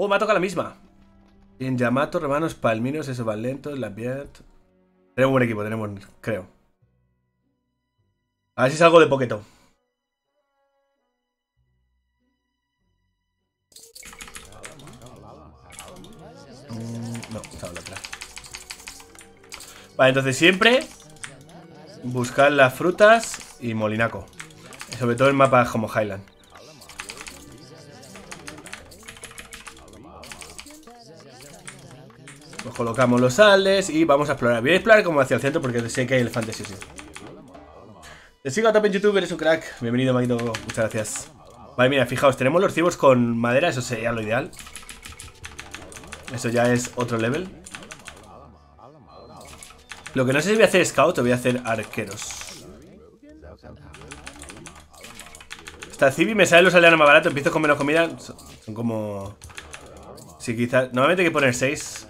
¡Oh, me ha tocado la misma! En Yamato, Romanos, Palminos, esos van lentos, la piedad. Tenemos buen equipo, tenemos, creo. A ver si salgo de Poketo. No, estaba la otra. Vale, entonces siempre buscar las frutas y Molinaco. Sobre todo en mapas como Highland. Nos colocamos los sales y vamos a explorar. Voy a explorar como hacia el centro porque sé que hay elefantes. Sí. Te sigo a tope en YouTube, eres un crack. Bienvenido, Maquito. Muchas gracias. Vale, mira, fijaos, tenemos los cibos con madera, eso sería lo ideal. Eso ya es otro level. Lo que no sé si voy a hacer scout o voy a hacer arqueros. Esta cibi me sale los aldeanos más baratos. Empiezo con menos comida. Son como... Sí, quizás... Normalmente hay que poner 6.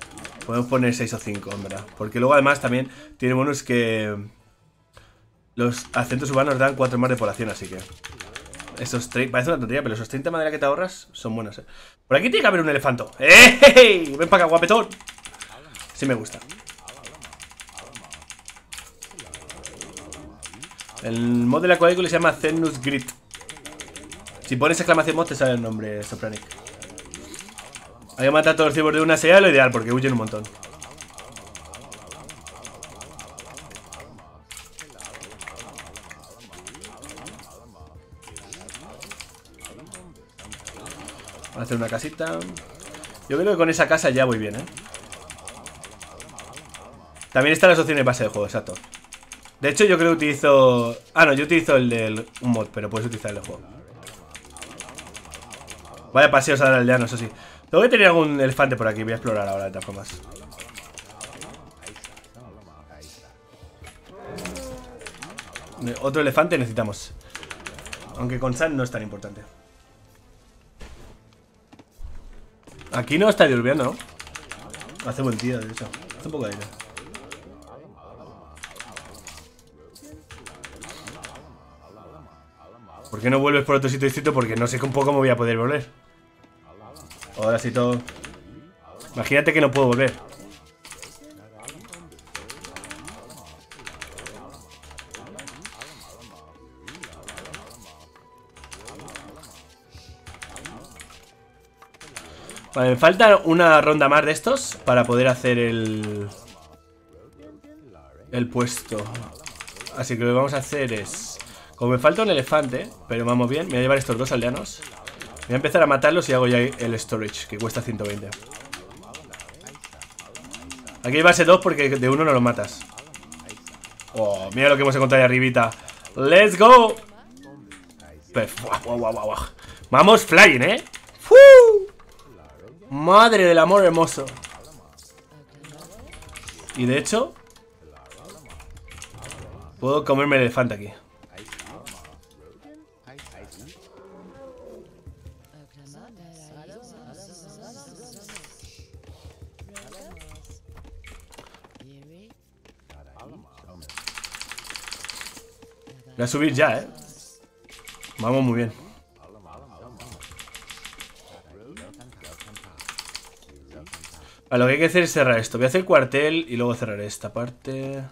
Podemos poner 6 o 5, en verdad. Porque luego además también tiene bonus que... Los acentos urbanos dan 4 más de población, así que... Esos 30... Parece una tontería, pero esos 30 madera que te ahorras son buenos, eh. Por aquí tiene que haber un elefanto. ¡Ey! Ven para acá, guapetón. Sí me gusta. El mod de la cuadrícula se llama Zenus Grit. Si pones exclamación mod te sale el nombre, Sopranic. Hay que matar a todos los cibos de una, sería lo ideal porque huyen un montón. Vamos a hacer una casita. Yo creo que con esa casa ya voy bien, ¿eh? También están las opciones base de juego, exacto. De hecho, yo creo que utilizo... Ah, no, yo utilizo el del un mod, pero puedes utilizar el juego. Vaya paseos a la aldea, no, eso sí. Tengo que tener algún elefante por aquí, voy a explorar ahora de todas formas. Otro elefante necesitamos. Aunque con San no es tan importante. Aquí no está diluviando, ¿no? Hace buen día, de hecho. Hace un poco de aire. ¿Por qué no vuelves por otro sitio distinto? Porque no sé un poco cómo voy a poder volver. Ahora sí todo. Imagínate que no puedo volver. Vale, me falta una ronda más de estos para poder hacer el puesto. Así que lo que vamos a hacer es... Como me falta un elefante, pero vamos bien, me voy a llevar estos dos aldeanos. Voy a empezar a matarlos y hago ya el storage, que cuesta 120. Aquí hay base 2 porque de uno no lo matas. Oh, mira lo que hemos encontrado ahí arribita. ¡Let's go! Vamos flying, ¿eh? ¡Fu! Madre del amor hermoso. Y de hecho... Puedo comerme el elefante aquí. Voy a subir ya, ¿eh? Vamos muy bien. Vale, lo que hay que hacer es cerrar esto. Voy a hacer cuartel y luego cerrar esta parte.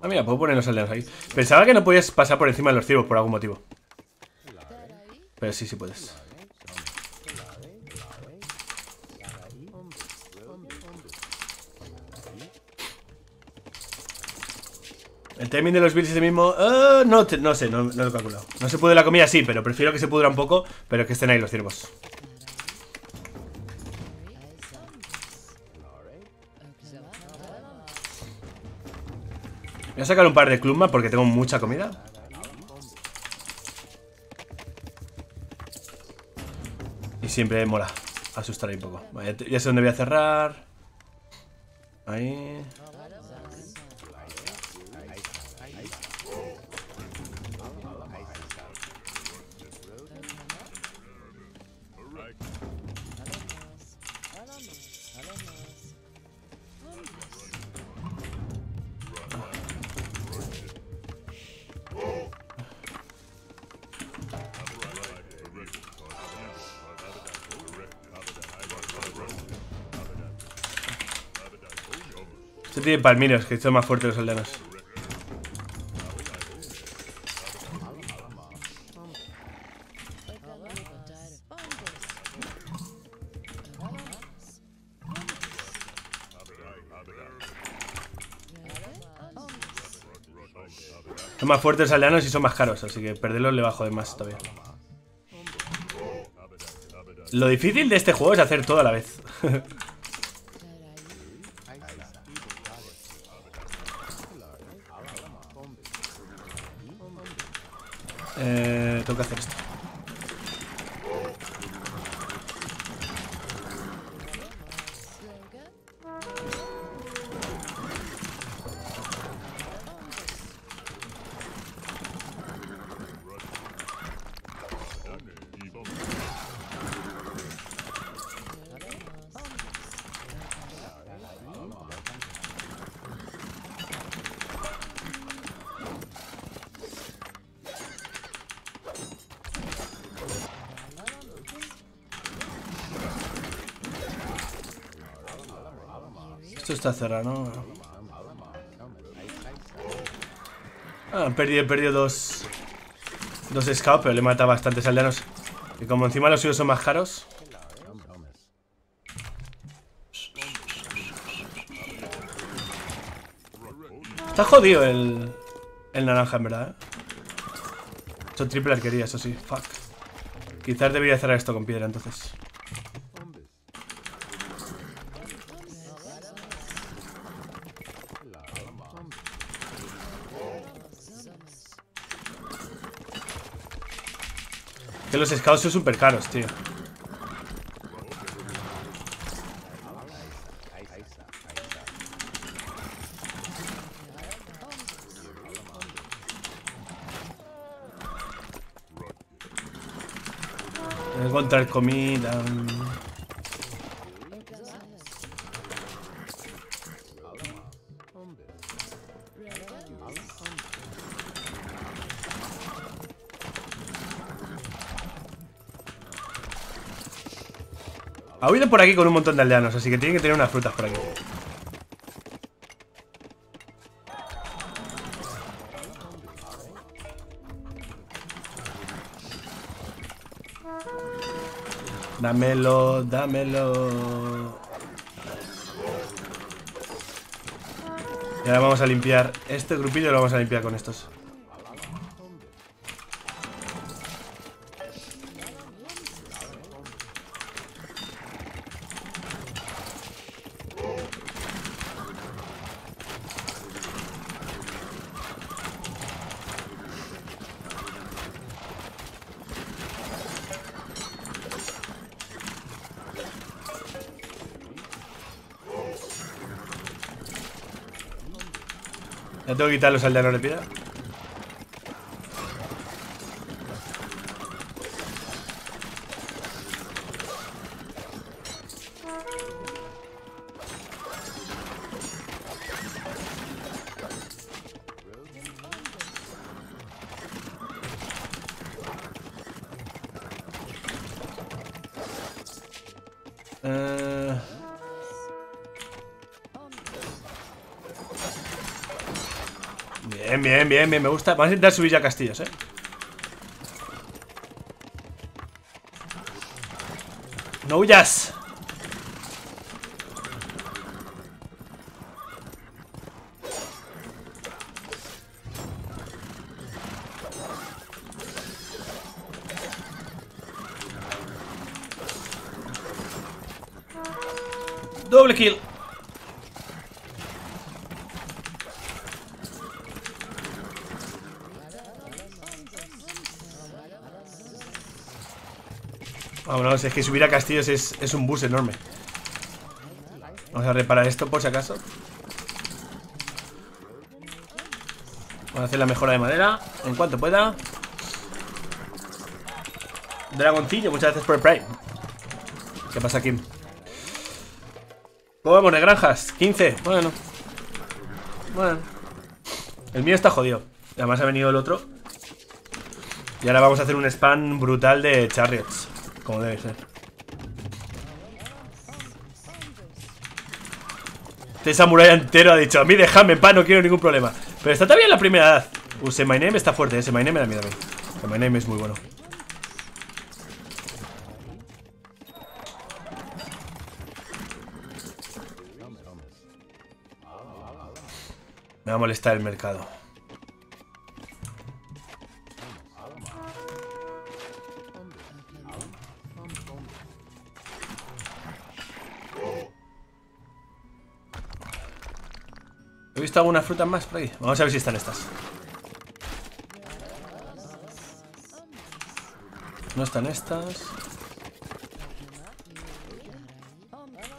Ah, mira, puedo poner los aldeanos ahí. Pensaba que no podías pasar por encima de los cibos por algún motivo. Pero sí, sí puedes. El timing de los builds es el mismo. No sé, no lo he calculado. No se pudre la comida, sí, pero prefiero que se pudra un poco. Pero que estén ahí los ciervos. Voy a sacar un par de clubmas porque tengo mucha comida. Siempre mola asustar ahí un poco. Vale, ya sé dónde voy a cerrar. Ahí. Este tiene palmiras, que son más fuertes los aldeanos. Son más fuertes los aldeanos y son más caros, así que perderlos le bajo de más todavía. Lo difícil de este juego es hacer todo a la vez. Tengo que hacer esto. Esto está cerrado, ¿no? Ah, he perdido dos scouts, pero le he matado a bastantes aldeanos. Y como encima los suyos son más caros. Está jodido el naranja, en verdad, ¿eh? Son triple arquería, eso sí. Fuck. Quizás debería cerrar esto con piedra, entonces. Que los scouts son súper caros, tío. Voy a encontrar comida. Ha huido por aquí con un montón de aldeanos, así que tienen que tener unas frutas por aquí. Dámelo, dámelo. Y ahora vamos a limpiar este grupillo, lo vamos a limpiar con estos. Ya tengo que quitar los aldeanos de piedra. Bien, me gusta. Vamos a intentar subir ya castillos, eh. ¡No huyas! Doble kill. Vámonos, es que subir a castillos es un bus enorme. Vamos a reparar esto por si acaso. Vamos a hacer la mejora de madera en cuanto pueda. Dragoncillo, muchas gracias por el Prime. ¿Qué pasa, Kim? ¿Cómo vamos de granjas? 15, bueno. Bueno. El mío está jodido. Además ha venido el otro. Y ahora vamos a hacer un spam brutal de chariots. Como debe ser. Este samurái entero ha dicho: a mí dejadme en paz, no quiero ningún problema. Pero está también en la primera edad. Say My Name está fuerte, Say My Name me da miedo a mí. Say My Name es muy bueno. Me va a molestar el mercado. He visto algunas frutas más por ahí. Vamos a ver si están estas. No están estas.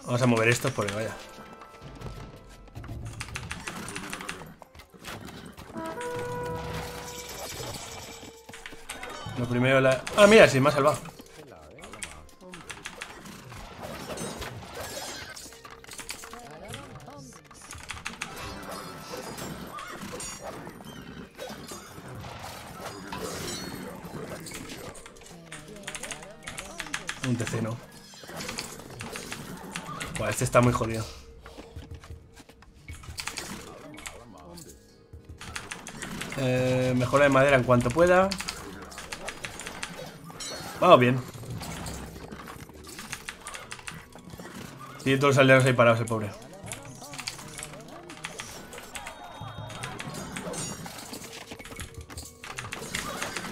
Vamos a mover estos porque vaya. Lo primero la... Ah, mira, sí, me ha salvado. Un TC, ¿no? Buah, este está muy jodido. Mejora de madera en cuanto pueda. Vamos bien. Tiene todos los aldeanos ahí parados, el pobre.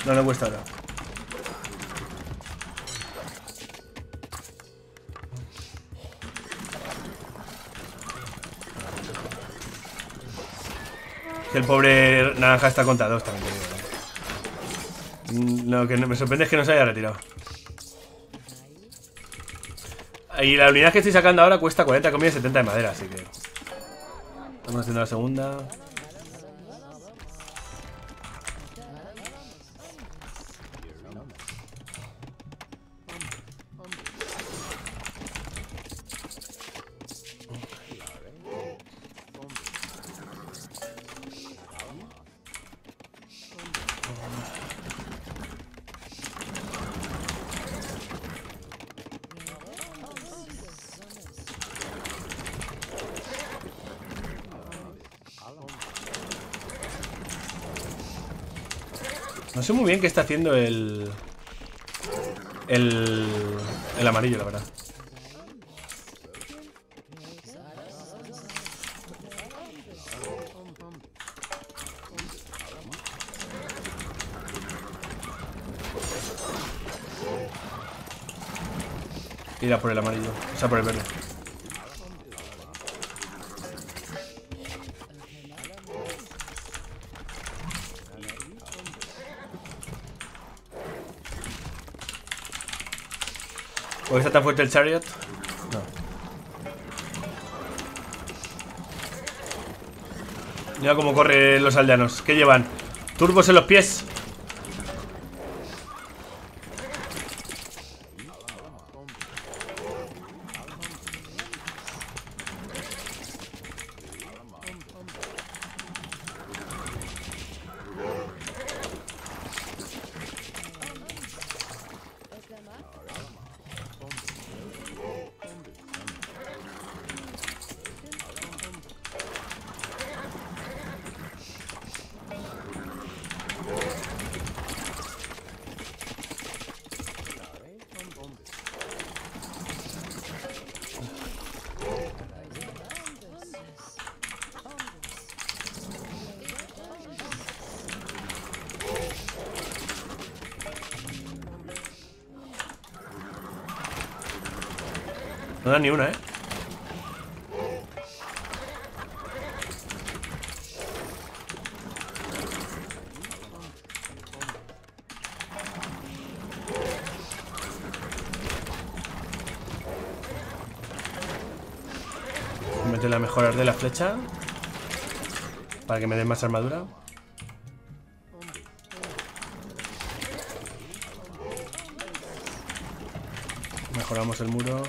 No le cuesta ahora. El pobre naranja está contado, está bien. Lo que me sorprende es que no se haya retirado. Y la unidad que estoy sacando ahora cuesta 40 comida y 70 de madera, así que... Estamos haciendo la segunda. No sé muy bien qué está haciendo el amarillo, la verdad. Ir a por el amarillo, o sea, por el verde. ¿O está tan fuerte el Chariot? No. Mira cómo corren los aldeanos. ¿Qué llevan? Turbos en los pies. No da ni una, ¿eh? Meto las mejoras de la flecha para que me den más armadura. Mejoramos el muro.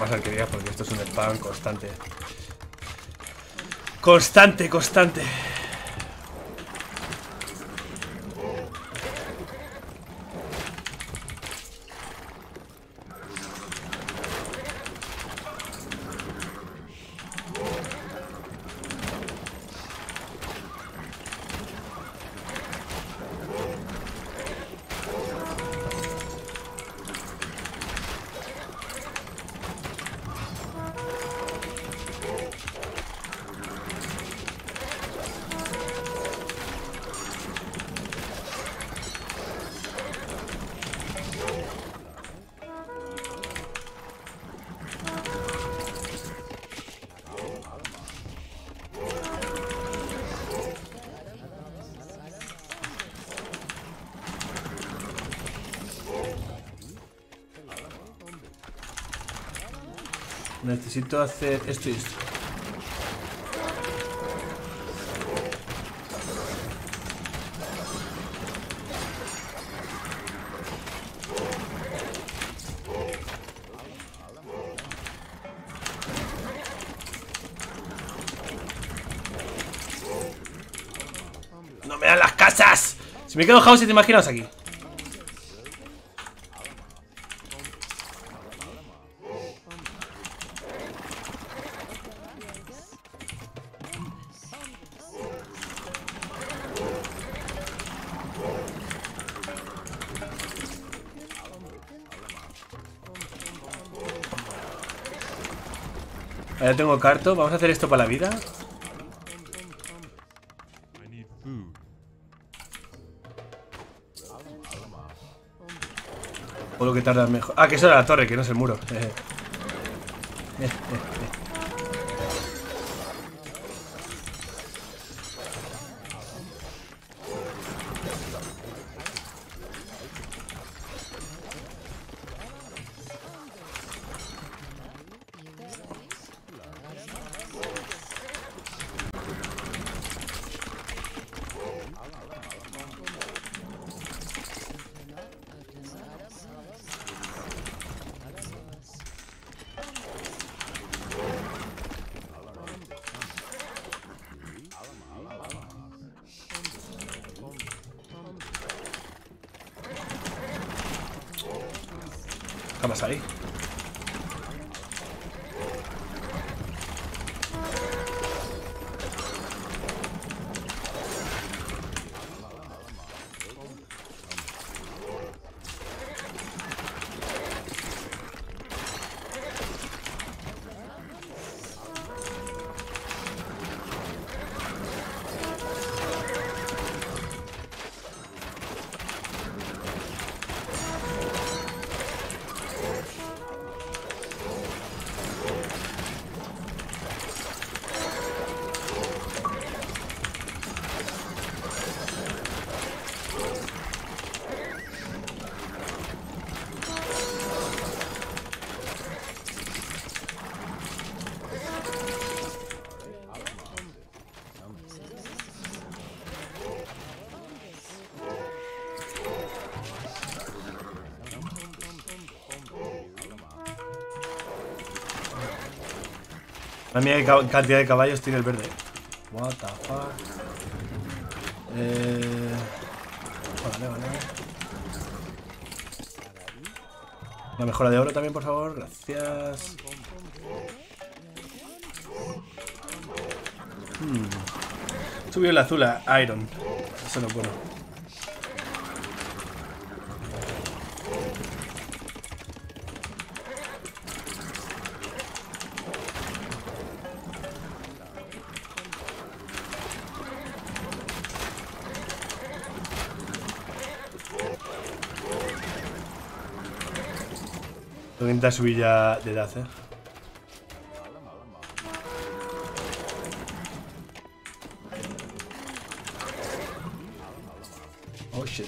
Más arquería, porque esto es un spam constante. Necesito hacer esto y esto. ¡No me dan las casas! Si me quedo house, te imaginas aquí. Ya tengo carto, vamos a hacer esto para la vida. O lo que tarda mejor. Ah, que eso era la torre, que no es el muro. ¿Qué pasa ahí? La mía cantidad de caballos tiene el verde. What the fuck. Vale. La mejora de oro también, por favor. Gracias. Subió el azul a Iron. Eso no puedo. Voy a intentar subir ya de edad, Oh shit.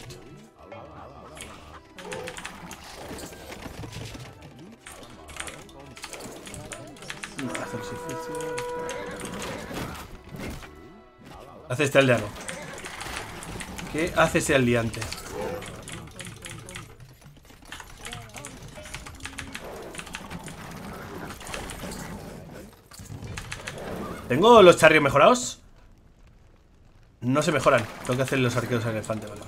Hace este aldeano. ¿Qué hace ese aldeante? ¿Tengo los charrios mejorados? No se mejoran. Tengo que hacer los arqueros al elefante, vale.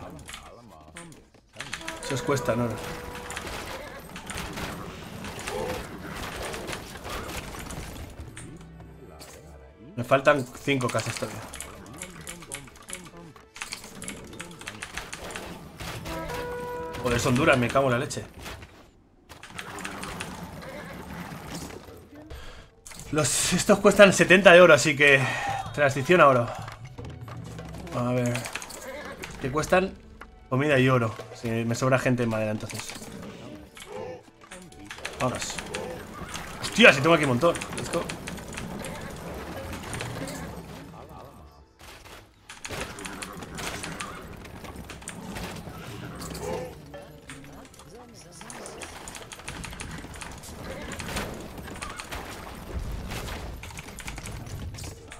Eso os cuesta, ¿no? Me faltan 5 casas todavía. Joder, son duras, me cago en la leche. Estos cuestan 70 de oro, así que transición a oro. A ver, te cuestan comida y oro. Si me sobra gente en madera, entonces. Vámonos. Hostia, si tengo aquí un montón. Let's go.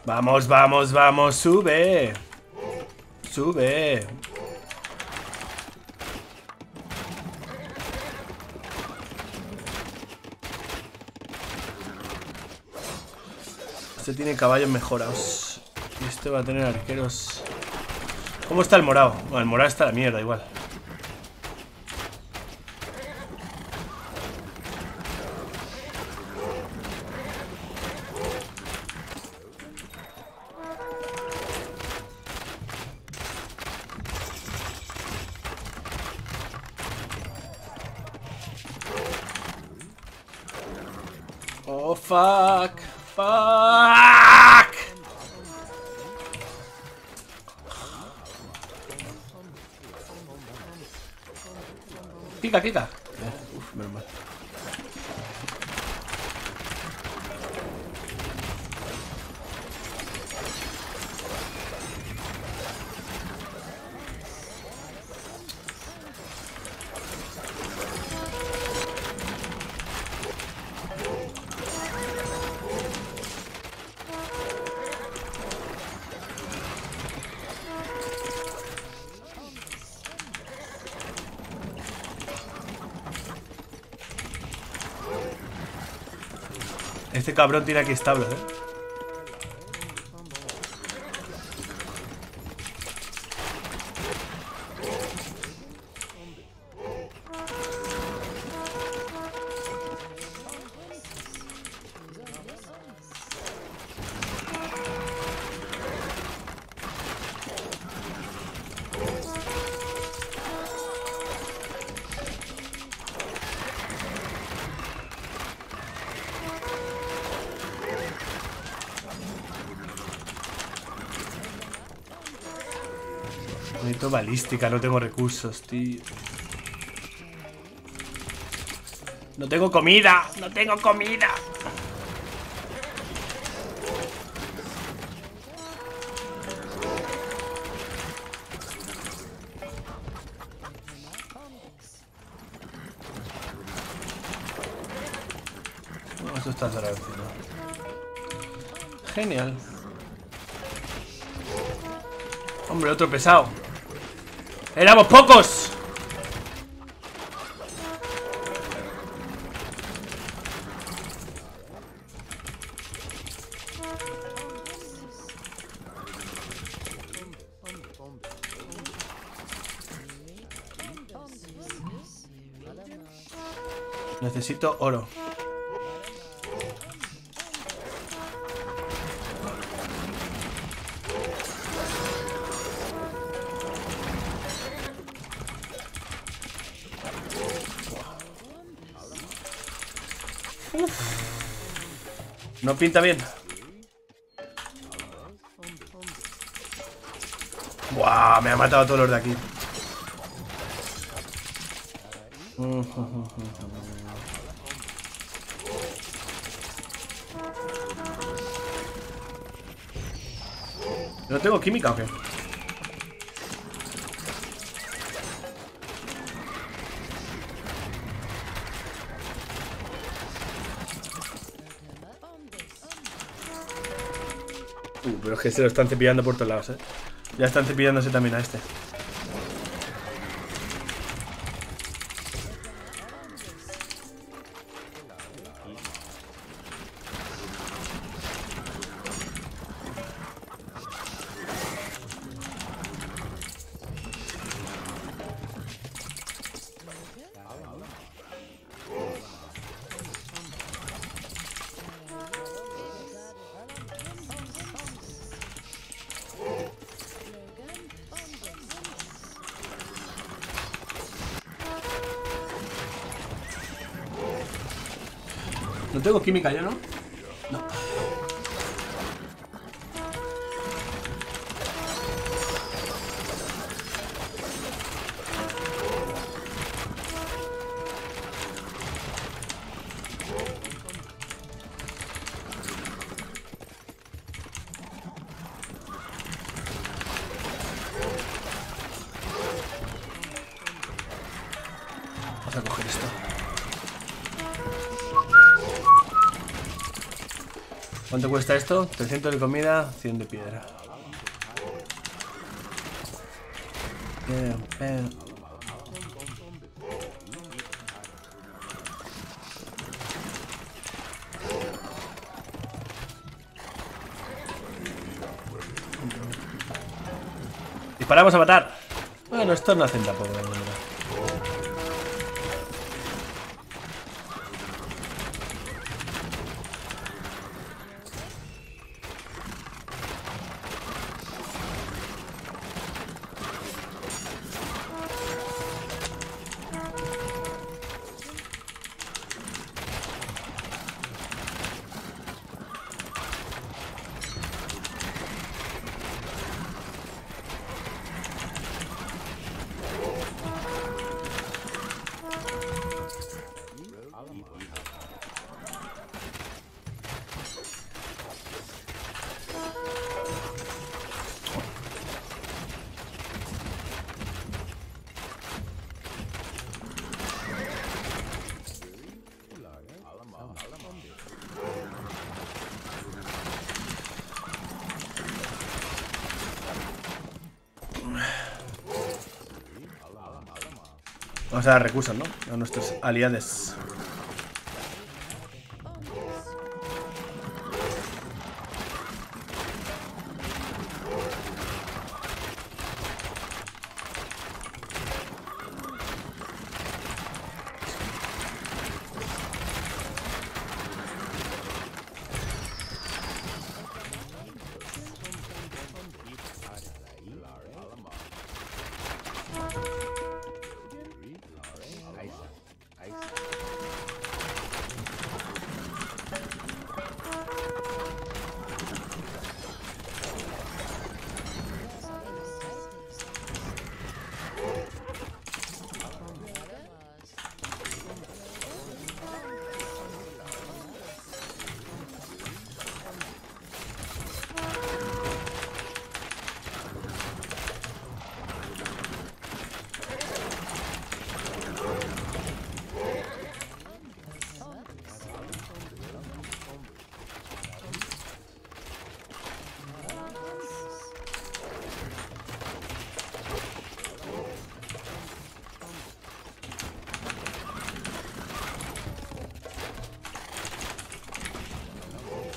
Vamos, vamos, vamos, sube. Sube. Este tiene caballos mejorados. Y este va a tener arqueros. ¿Cómo está el morado? Bueno, el morado está a la mierda igual. Oh, fuck. Fuck. Quita, quita. Uf, menos mal. Este cabrón tiene aquí establos, ¿eh? Necesito balística, no tengo recursos, tío. No tengo comida, no tengo comida. No, esto está tranquilo. Genial. Hombre, otro pesado. ¡Éramos pocos! Necesito oro. No pinta bien. Buah, me ha matado a todos los de aquí. ¿No tengo química o qué? Pero es que se lo están cepillando por todos lados, ¿eh? Ya están cepillándose también a este. No tengo química ya, ¿no? No. Vamos a coger esto. ¿Cuánto cuesta esto? 300 de comida, 100 de piedra. Disparamos a matar. Bueno, estos no hacen tampoco. Vamos a dar recursos, ¿no? A nuestros aliados.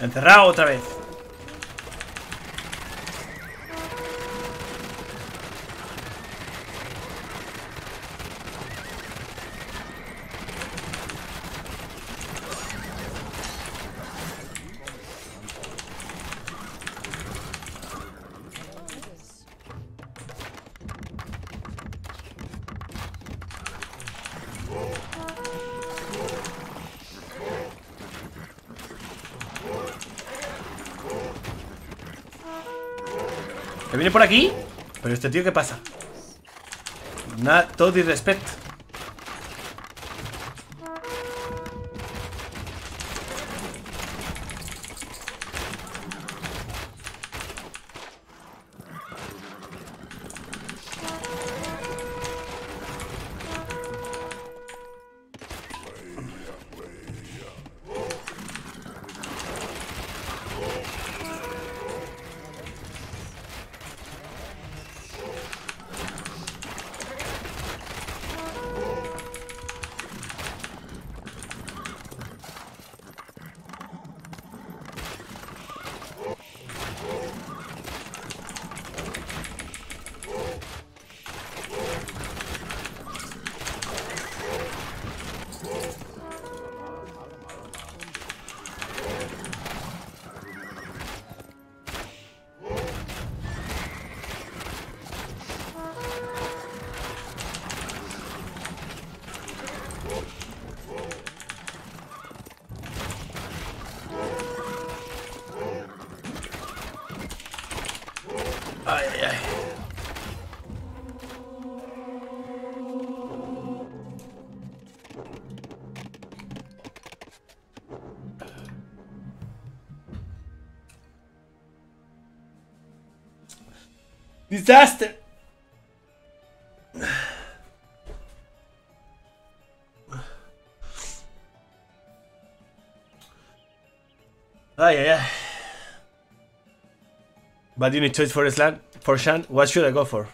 Encerrado otra vez. ¿Me viene por aquí? Pero este tío, ¿qué pasa? Nada, todo disrespecto. Disaster. Ay, ay, ay. But you need choice for Shan. What should I go for?